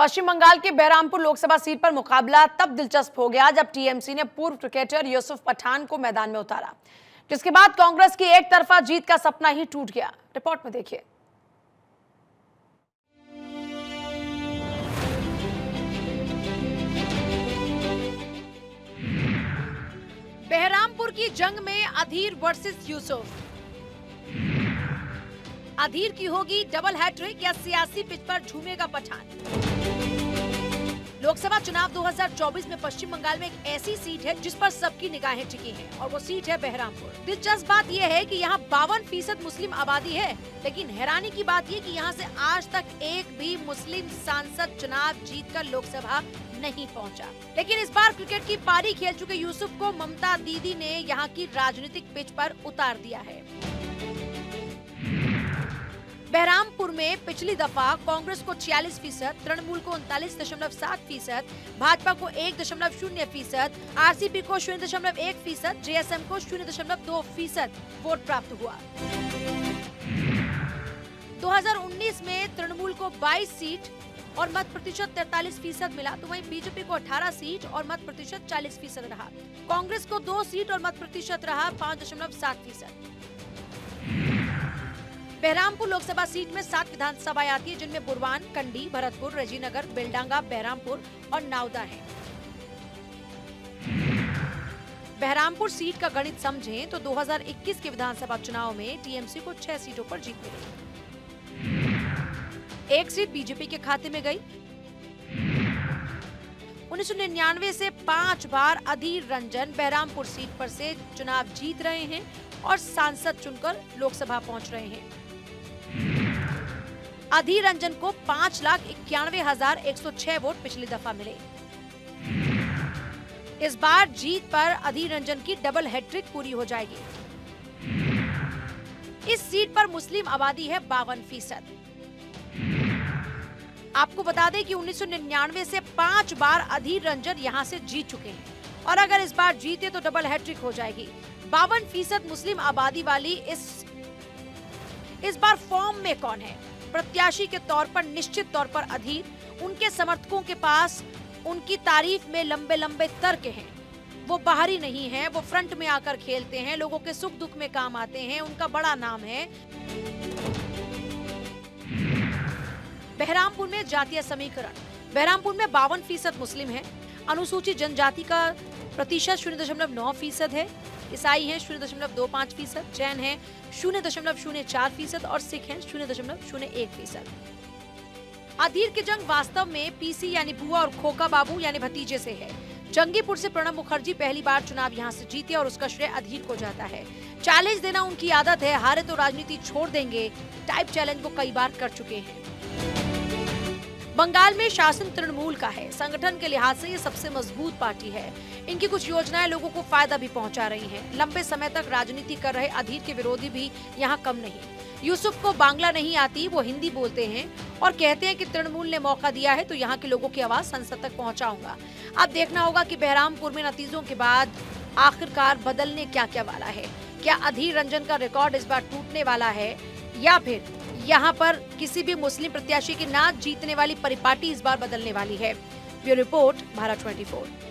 पश्चिम बंगाल के बहरामपुर लोकसभा सीट पर मुकाबला तब दिलचस्प हो गया जब टीएमसी ने पूर्व क्रिकेटर यूसुफ पठान को मैदान में उतारा, जिसके बाद कांग्रेस की एक तरफा जीत का सपना ही टूट गया। रिपोर्ट में देखिए। बहरामपुर की जंग में अधीर वर्सेस यूसुफ। अधीर की होगी डबल हैट्रिक या सियासी पिच पर झूमेगा पठान। लोकसभा चुनाव 2024 में पश्चिम बंगाल में एक ऐसी सीट है जिस पर सबकी निगाहें टिकी हैं और वो सीट है बहरामपुर। दिलचस्प बात यह है कि यहाँ 52% मुस्लिम आबादी है, लेकिन हैरानी की बात यह कि यहाँ से आज तक एक भी मुस्लिम सांसद चुनाव जीतकर लोकसभा नहीं पहुंचा। लेकिन इस बार क्रिकेट की पारी खेल चुके यूसुफ को ममता दीदी ने यहाँ की राजनीतिक पिच पर उतार दिया है। बहरामपुर में पिछली दफा कांग्रेस को 46%, तृणमूल को 39.7%, भाजपा को 1.0%, आरसीपी को 0.1%, जेएसएम को 0.2% वोट प्राप्त हुआ। 2019 में तृणमूल को 22 सीट और मत प्रतिशत 43% मिला, तो वहीं बीजेपी को 18 सीट और मत प्रतिशत 40% रहा। कांग्रेस को 2 सीट और मत प्रतिशत रहा 5.7%। बहरामपुर लोकसभा सीट में 7 विधानसभाएं आती है, जिनमें बुरवान, कंडी, भरतपुर, रजीनगर, बेलडांगा, बहरामपुर और नावदा है। बहरामपुर सीट का गणित समझें तो 2021 के विधानसभा चुनाव में टीएमसी को 6 सीटों पर जीत मिली। 1 सीट बीजेपी के खाते में गई। 1999 से 5 बार अधीर रंजन बहरामपुर सीट पर से चुनाव जीत रहे हैं और सांसद चुनकर लोकसभा पहुंच रहे हैं। अधीर रंजन को 5,91,106 वोट पिछली दफा मिले। इस बार जीत पर अधीर रंजन की डबल हैट्रिक पूरी हो जाएगी। इस सीट पर मुस्लिम आबादी है 52%। आपको बता दें कि 1999 से 5 बार अधीर रंजन यहां से जीत चुके हैं और अगर इस बार जीते तो डबल हैट्रिक हो जाएगी। 52% मुस्लिम आबादी वाली इस बार फॉर्म में कौन है? प्रत्याशी के तौर पर निश्चित तौर पर अधीर। उनके समर्थकों के पास उनकी तारीफ में लंबे लंबे तर्क हैं। वो बाहरी नहीं है, वो फ्रंट में आकर खेलते हैं, लोगों के सुख दुख में काम आते हैं, उनका बड़ा नाम है। बहरामपुर में जातीय समीकरण। बहरामपुर में 52% मुस्लिम हैं, अनुसूचित जनजाति का प्रतिशत 0.9% है, ईसाई हैं 0.25%, जैन हैं 0.04% और सिख हैं 0.01%। अधीर की जंग वास्तव में पीसी यानी बुआ और खोका बाबू यानी भतीजे से है। जंगीपुर से प्रणब मुखर्जी पहली बार चुनाव यहाँ से जीते और उसका श्रेय अधीर को जाता है। चैलेंज देना उनकी आदत है, हारे तो राजनीति छोड़ देंगे टाइप चैलेंज वो कई बार कर चुके हैं। बंगाल में शासन तृणमूल का है, संगठन के लिहाज से ये सबसे मजबूत पार्टी है। इनकी कुछ योजनाएं लोगों को फायदा भी पहुंचा रही हैं। लंबे समय तक राजनीति कर रहे अधीर के विरोधी भी यहां कम नहीं। यूसुफ को बांग्ला नहीं आती, वो हिंदी बोलते हैं और कहते हैं कि तृणमूल ने मौका दिया है तो यहाँ के लोगों की आवाज संसद तक पहुँचाऊंगा। अब देखना होगा कि बहरामपुर में नतीजों के बाद आखिरकार बदलने क्या क्या वाला है। क्या अधीर रंजन का रिकॉर्ड इस बार टूटने वाला है या फिर यहाँ पर किसी भी मुस्लिम प्रत्याशी की ना जीतने वाली परिपाटी इस बार बदलने वाली है। Bureau report, Bharat 24।